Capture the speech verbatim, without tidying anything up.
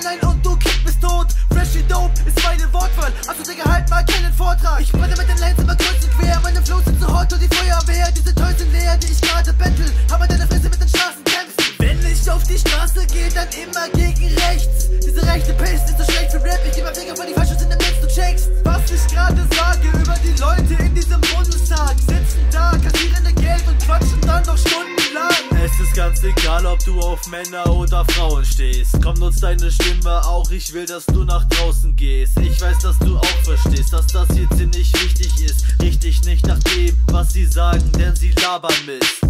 hinein und du Kind bist tot. Freshy Dope ist meine Wortwahl, also Digga, halt mal keinen Vortrag. Ich brenne mit den Lines immer kreuz und quer, meine Flows sind so hot und die Feuerwehr. Diese Toys sind leer, die ich gerade bettel, aber deine Fresse mit den Straßen kämpfst. Wenn ich auf die Straße gehe, dann immer gegen rechts. Diese rechte Pace ist so schlecht für Rap, ich geh mal Finger vor die Falschen sind im Netz, du checkst. Was ich gerade sage über die Leute in diesem Bundestag, sitzen da, kassieren ihr Geld und quatschen dann noch stundenlang. Es ist ganz egal, ob du auf Männer oder Frauen stehst. Komm, nutz deine Stimme auch, ich will, dass du nach draußen gehst. Ich weiß, dass du auch verstehst, dass das hier ziemlich wichtig ist. Richte dich nicht nach dem, was sie sagen, denn sie labern Mist.